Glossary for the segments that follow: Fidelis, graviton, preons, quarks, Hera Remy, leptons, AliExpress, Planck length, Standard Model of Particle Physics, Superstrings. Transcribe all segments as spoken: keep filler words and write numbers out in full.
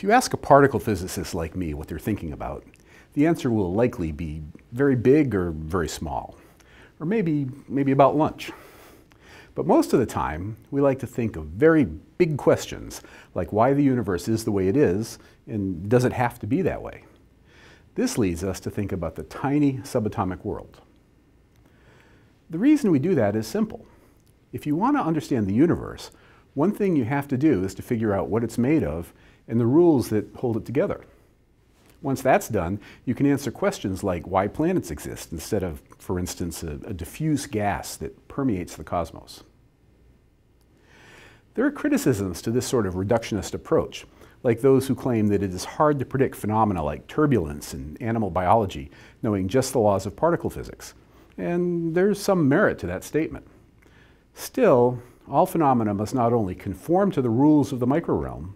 If you ask a particle physicist like me what they're thinking about, the answer will likely be very big or very small, or maybe, maybe about lunch. But most of the time, we like to think of very big questions, like why the universe is the way it is, and does it have to be that way? This leads us to think about the tiny subatomic world. The reason we do that is simple. If you want to understand the universe, one thing you have to do is to figure out what it's made of and the rules that hold it together. Once that's done, you can answer questions like why planets exist instead of, for instance, a, a diffuse gas that permeates the cosmos. There are criticisms to this sort of reductionist approach, like those who claim that it is hard to predict phenomena like turbulence and animal biology, knowing just the laws of particle physics. And there's some merit to that statement. Still, all phenomena must not only conform to the rules of the microrealm,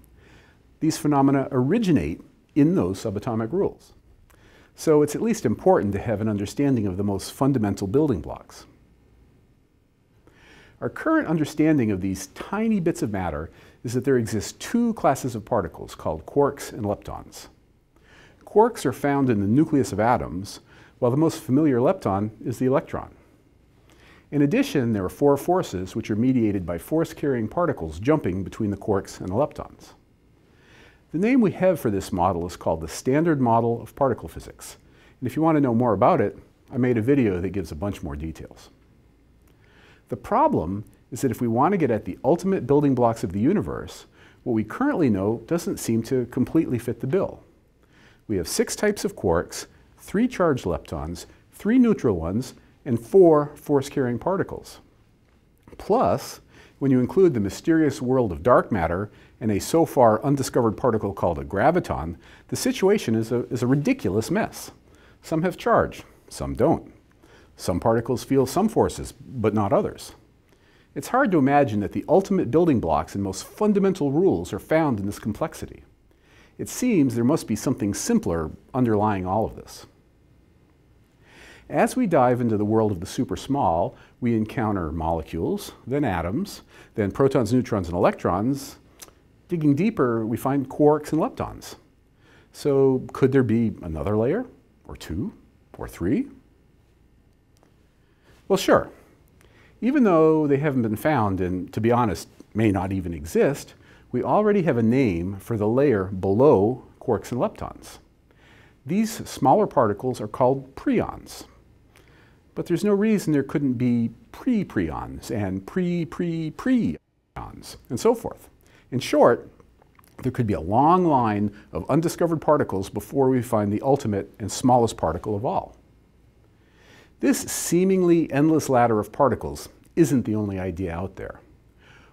these phenomena originate in those subatomic rules. So it's at least important to have an understanding of the most fundamental building blocks. Our current understanding of these tiny bits of matter is that there exist two classes of particles called quarks and leptons. Quarks are found in the nucleus of atoms, while the most familiar lepton is the electron. In addition, there are four forces which are mediated by force-carrying particles jumping between the quarks and the leptons. The name we have for this model is called the Standard Model of Particle Physics. And if you want to know more about it, I made a video that gives a bunch more details. The problem is that if we want to get at the ultimate building blocks of the universe, what we currently know doesn't seem to completely fit the bill. We have six types of quarks, three charged leptons, three neutral ones, and four force-carrying particles. Plus, when you include the mysterious world of dark matter and a so far undiscovered particle called a graviton, the situation is a, is a ridiculous mess. Some have charge, some don't. Some particles feel some forces, but not others. It's hard to imagine that the ultimate building blocks and most fundamental rules are found in this complexity. It seems there must be something simpler underlying all of this. As we dive into the world of the super small, we encounter molecules, then atoms, then protons, neutrons, and electrons. Digging deeper, we find quarks and leptons. So could there be another layer, or two, or three? Well, sure. Even though they haven't been found and, to be honest, may not even exist, we already have a name for the layer below quarks and leptons. These smaller particles are called preons. But there's no reason there couldn't be pre-preons and pre-pre-preons and so forth. In short, there could be a long line of undiscovered particles before we find the ultimate and smallest particle of all. This seemingly endless ladder of particles isn't the only idea out there.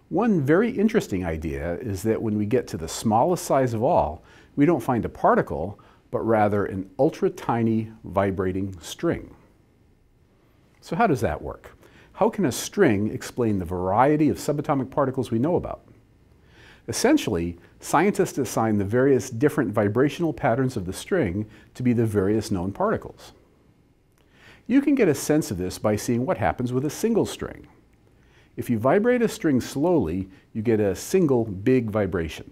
One very interesting idea is that when we get to the smallest size of all, we don't find a particle, but rather an ultra-tiny vibrating string. So how does that work? How can a string explain the variety of subatomic particles we know about? Essentially, scientists assign the various different vibrational patterns of the string to be the various known particles. You can get a sense of this by seeing what happens with a single string. If you vibrate a string slowly, you get a single big vibration.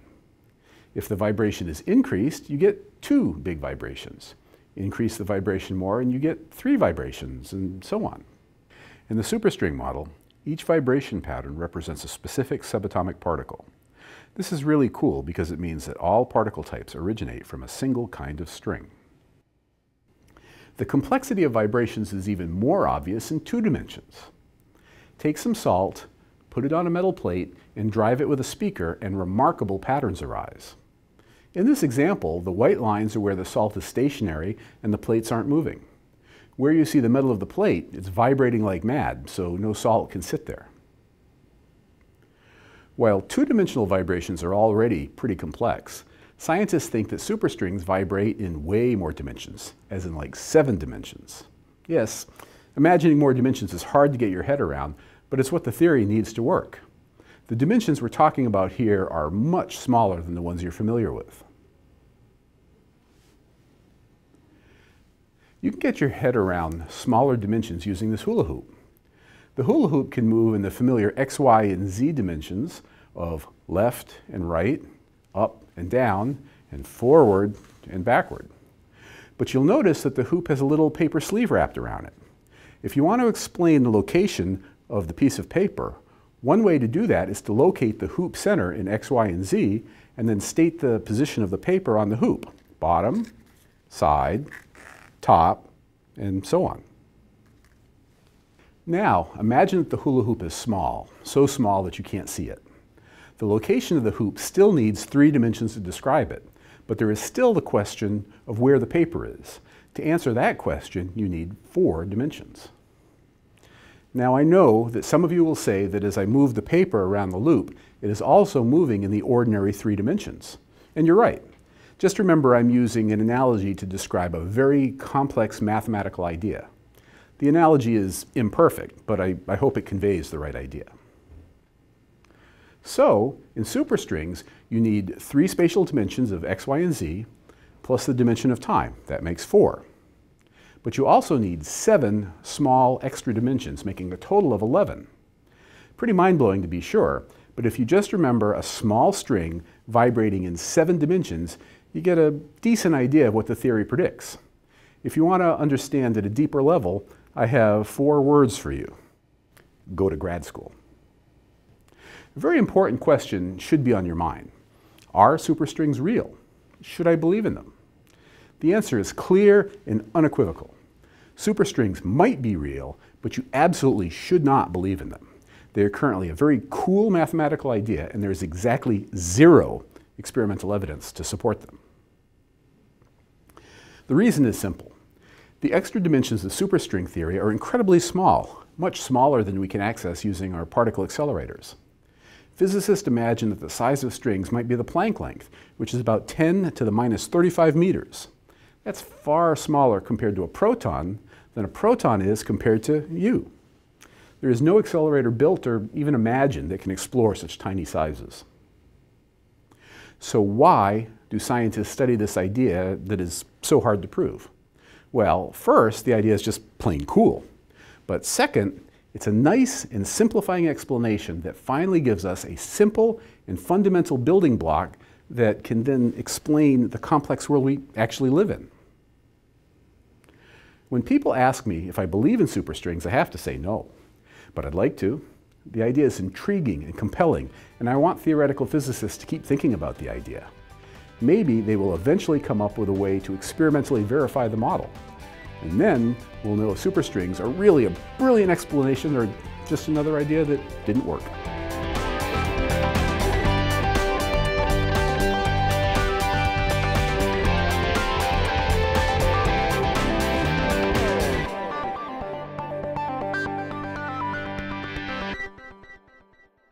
If the vibration is increased, you get two big vibrations. Increase the vibration more and you get three vibrations, and so on. In the superstring model, each vibration pattern represents a specific subatomic particle. This is really cool because it means that all particle types originate from a single kind of string. The complexity of vibrations is even more obvious in two dimensions. Take some salt, put it on a metal plate, and drive it with a speaker, and remarkable patterns arise. In this example, the white lines are where the salt is stationary and the plates aren't moving. Where you see the metal of the plate, it's vibrating like mad, so no salt can sit there. While two-dimensional vibrations are already pretty complex, scientists think that superstrings vibrate in way more dimensions, as in like seven dimensions. Yes, imagining more dimensions is hard to get your head around, but it's what the theory needs to work. The dimensions we're talking about here are much smaller than the ones you're familiar with. You can get your head around smaller dimensions using this hula hoop. The hula hoop can move in the familiar x, y, and z dimensions of left and right, up and down, and forward and backward. But you'll notice that the hoop has a little paper sleeve wrapped around it. If you want to explain the location of the piece of paper, one way to do that is to locate the hoop center in x, y, and z, and then state the position of the paper on the hoop: bottom, side, top, and so on. Now, imagine that the hula hoop is small, so small that you can't see it. The location of the hoop still needs three dimensions to describe it, but there is still the question of where the paper is. To answer that question, you need four dimensions. Now, I know that some of you will say that as I move the paper around the loop, it is also moving in the ordinary three dimensions. And you're right. Just remember, I'm using an analogy to describe a very complex mathematical idea. The analogy is imperfect, but I, I hope it conveys the right idea. So, in superstrings, you need three spatial dimensions of x, y, and z, plus the dimension of time. That makes four. But you also need seven small extra dimensions, making a total of eleven. Pretty mind-blowing to be sure, but if you just remember a small string vibrating in seven dimensions, you get a decent idea of what the theory predicts. If you want to understand at a deeper level, I have four words for you. Go to grad school. A very important question should be on your mind. Are superstrings real? Should I believe in them? The answer is clear and unequivocal. Superstrings might be real, but you absolutely should not believe in them. They are currently a very cool mathematical idea, and there is exactly zero experimental evidence to support them. The reason is simple. The extra dimensions of superstring theory are incredibly small, much smaller than we can access using our particle accelerators. Physicists imagine that the size of strings might be the Planck length, which is about ten to the minus thirty-five meters. That's far smaller compared to a proton than a proton is compared to you. There is no accelerator built or even imagined that can explore such tiny sizes. So why do scientists study this idea that is so hard to prove? Well, first, the idea is just plain cool. But second, it's a nice and simplifying explanation that finally gives us a simple and fundamental building block that can then explain the complex world we actually live in. When people ask me if I believe in superstrings, I have to say no. But I'd like to. The idea is intriguing and compelling, and I want theoretical physicists to keep thinking about the idea. Maybe they will eventually come up with a way to experimentally verify the model. And then we'll know if superstrings are really a brilliant explanation or just another idea that didn't work.